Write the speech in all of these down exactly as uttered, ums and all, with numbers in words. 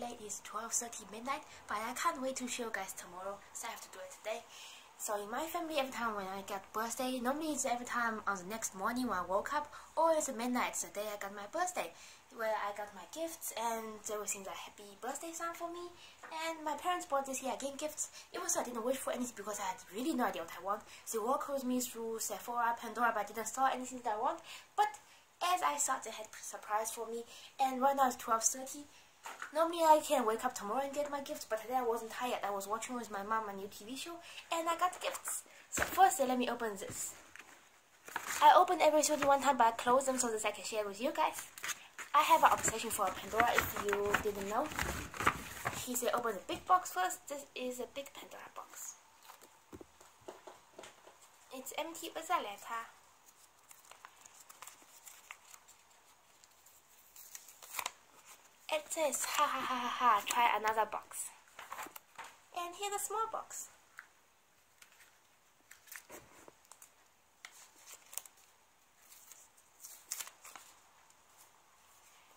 late, it's twelve thirty midnight, but I can't wait to show you guys tomorrow, so I have to do it today. So in my family, every time when I get birthday, normally it's every time on the next morning when I woke up, or it's midnight, the day I got my birthday, where I got my gifts, and they were singing a happy birthday song for me, and my parents bought this year again gifts. Even though I didn't wish for anything because I had really no idea what I want. They walked with me through Sephora, Pandora, but I didn't saw anything that I want, but as I thought they had a surprise for me, and right now it's twelve thirty. Normally I can wake up tomorrow and get my gifts, but today I wasn't tired. I was watching with my mom a new T V show, and I got gifts. So first they let me open this. I opened everything one time, but I closed them so that I can share with you guys. I have an obsession for Pandora, if you didn't know. He said open the big box first. This is a big Pandora box. It's empty, but I left her. It says, ha ha ha ha ha, try another box. And here's a small box.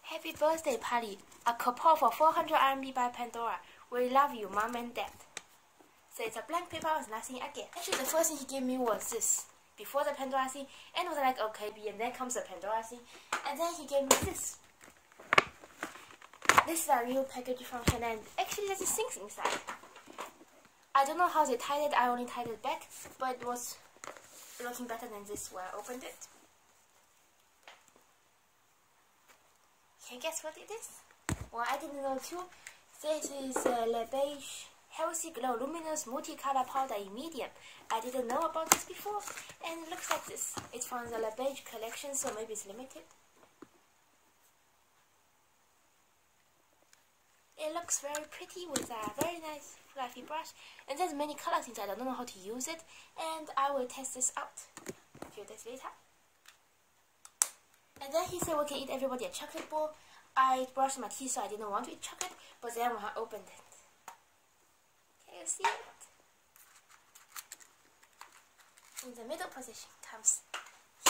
Happy birthday, Polly. A coupon for four hundred R M B by Pandora. We love you, mom and dad. So it's a blank paper with nothing again. Actually, the first thing he gave me was this. Before the Pandora thing, and I was like, okay, and then comes the Pandora thing. And then he gave me this. This is a real package from Chanel, and actually there's things inside. I don't know how they tied it, I only tied it back, but it was looking better than this when I opened it. Can you guess what it is? Well, I didn't know too. This is uh, Le Beige Healthy Glow Luminous Multicolor Powder in Medium. I didn't know about this before, and it looks like this. It's from the Le Beige collection, so maybe it's limited. It looks very pretty with a very nice fluffy brush, and there's many colors inside. I don't know how to use it, and I will test this out a few days later. And then he said we can eat everybody a chocolate bowl. I brushed my teeth so I didn't want to eat chocolate, but then when I opened it, can you see it? In the middle position comes,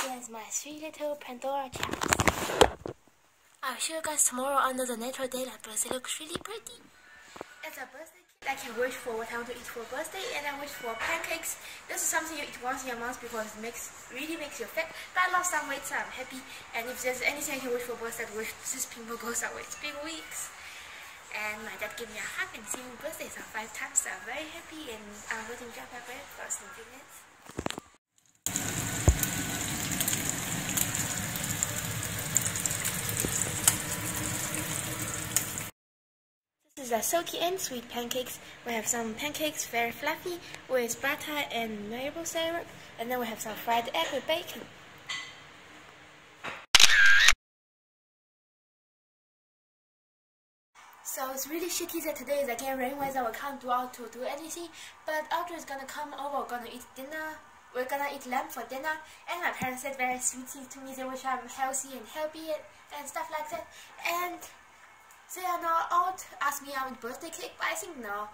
here's my three little Pandora chapters. I'll show you guys tomorrow under the natural daylight, but it looks really pretty. As a birthday kid, I can wish for what I want to eat for birthday, and I wish for pancakes. This is something you eat once in a month because it makes, really makes you fat. But I lost some weight, so I'm happy. And if there's anything I can wish for birthday, I wish this pimple goes away. It's been weeks. And my dad gave me a hug and sing me birthdays so five times, so I'm very happy, and I'm going to enjoy my breakfast in a few minutes. These are silky and sweet pancakes. We have some pancakes, very fluffy, with butter and maple syrup, and then we have some fried egg with bacon. So it's really shitty that today is again rain weather. We can't go out to do anything, but Audrey is gonna come over. We're gonna eat dinner. We're gonna eat lamb for dinner, and my parents said very sweet things to me. They wish I'm healthy and healthy and stuff like that. And they are now out, ask me out birthday cake, but I think no.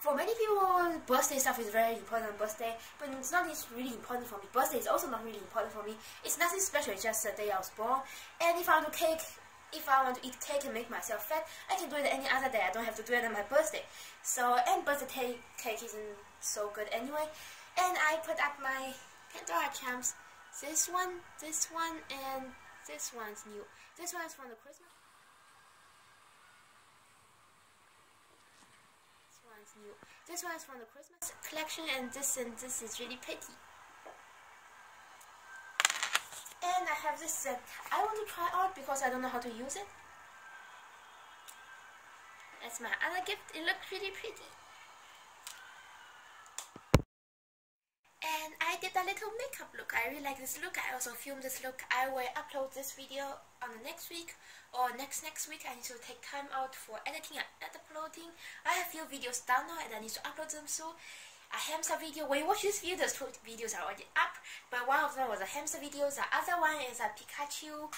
For many people, birthday stuff is very important on birthday, but it's not really important for me. Birthday is also not really important for me. It's nothing special, it's just the day I was born. And if I want to cake, if I want to eat cake and make myself fat, I can do it any other day. I don't have to do it on my birthday. So, and birthday cake isn't so good anyway. And I put up my Pandora charms. This one, this one, and this one's new. This one is from the Christmas. New. This one is from the Christmas collection, and this and this is really pretty. And I have this set I want to try out because I don't know how to use it. That's my other gift. It looks really pretty. And I did a little makeup look. I really like this look. I also filmed this look. I will upload this video on the next week or next next week. I need to take time out for editing and uploading. I have few videos down now and I need to upload them soon. A hamster video. When you watch this video, those two videos are already up. But one of them was a hamster video. The other one is a Pikachu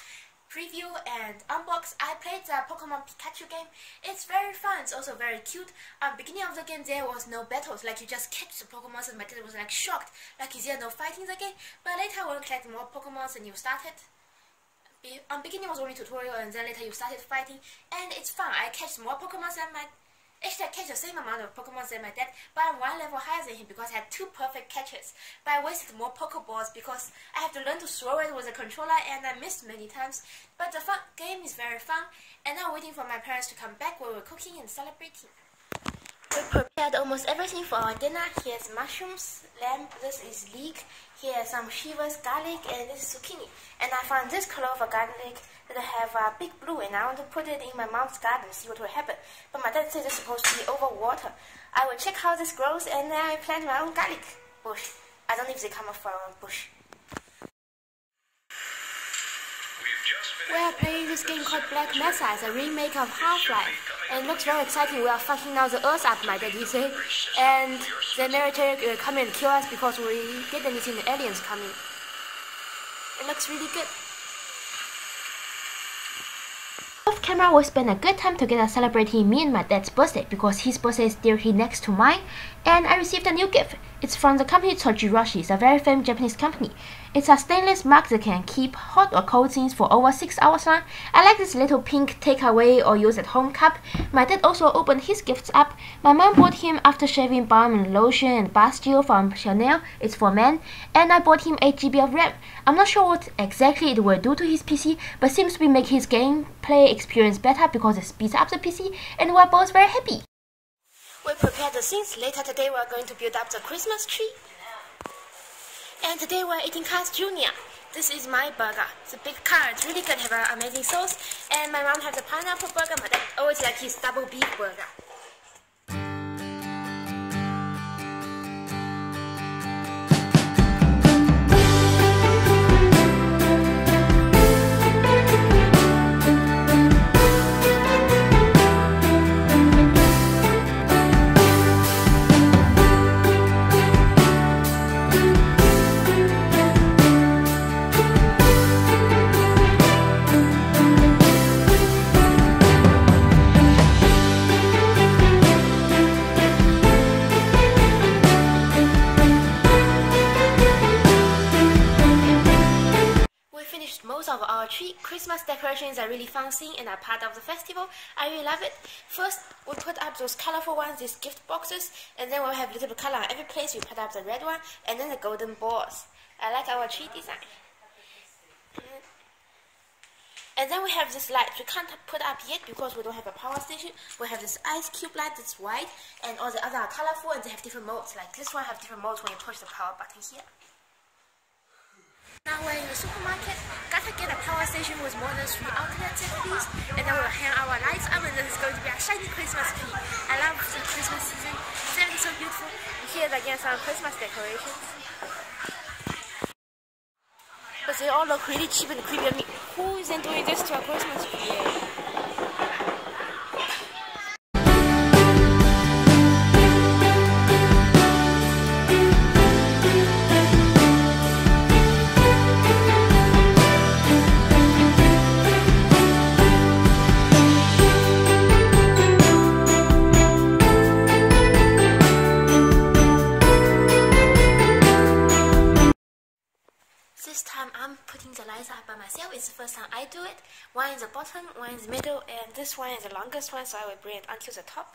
preview and unbox. I played the Pokemon Pikachu game. It's very fun. It's also very cute. At the beginning of the game, there was no battles. Like, you just catch the Pokemons, and my dad was like shocked. Like, is there no fighting in the game? But later, when you collect more Pokemons and you started, um, beginning was only tutorial, and then later you started fighting, and it's fun. I catch more Pokemon than my... Actually, I catch the same amount of Pokemon than my dad, but I'm one level higher than him because I had two perfect catches. But I wasted more Pokeballs because I have to learn to throw it with a controller, and I missed many times. But the fun game is very fun, and now waiting for my parents to come back while we're cooking and celebrating. We prepared almost everything for our dinner. Here's mushrooms, lamb, this is leek, here's some Shivas garlic, and this is zucchini. And I found this color of a garlic that I have a uh, big blue, and I want to put it in my mom's garden, see what will happen. But my dad said it's supposed to be over water. I will check how this grows, and then I plant my own garlic bush. I don't know if they come from a bush. We are playing this game called Black Mesa as a remake of Half-Life, and it looks very exciting. We are fucking now the earth up, my daddy said, and the military will come and kill us because we didn't see the aliens coming. It looks really good. Off camera, we spent a good time together celebrating me and my dad's birthday because his birthday is directly next to mine, and I received a new gift. It's from the company Tojiroshi. It's a very famous Japanese company. It's a stainless mug that can keep hot or cold things for over six hours long. I like this little pink takeaway or use at home cup. My dad also opened his gifts up. My mom bought him after shaving balm and lotion and bath gel from Chanel. It's for men. And I bought him eight gigabytes of RAM. I'm not sure what exactly it will do to his P C, but seems to be make his gameplay experience better because it speeds up the P C, and we're both very happy. We prepared the things. Later today we are going to build up the Christmas tree. And today we are eating Cars Junior This is my burger. It's a big car. It's really good. Have an amazing sauce. And my mom has a pineapple burger. My dad always likes his double beef burger. Christmas decorations are really fun thing and are part of the festival. I really love it. First, we put up those colorful ones, these gift boxes, and then we'll have a little bit color on every place. We put up the red one and then the golden balls. I like our tree design. And then we have this light we can't put up yet because we don't have a power station. We have this ice cube light that's white, and all the other are colorful and they have different modes. Like this one have different modes when you push the power button here. Now we're in the supermarket, gotta get a power station with more than three outlets at least, and then we'll hang our lights up, and then it's going to be a shiny Christmas tree. I love the Christmas season, it's really so beautiful. Here's again some Christmas decorations. But they all look really cheap and creepy. I mean, who isn't doing this to a Christmas tree? It's the first time I do it. One in the bottom, one in the middle, and this one is the longest one, so I will bring it until the top.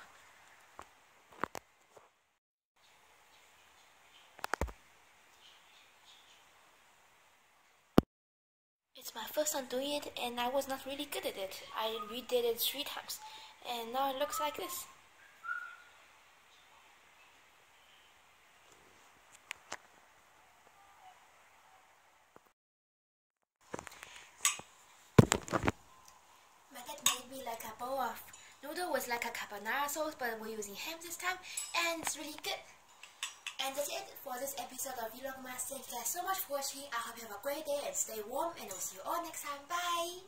It's my first time doing it, and I was not really good at it. I redid it three times, and now it looks like this. Of noodle with like a carbonara sauce, but we're using ham this time, and it's really good. And that's it for this episode of Vlogmas. Thank you guys so much for watching. I hope you have a great day and stay warm, and I'll see you all next time. Bye!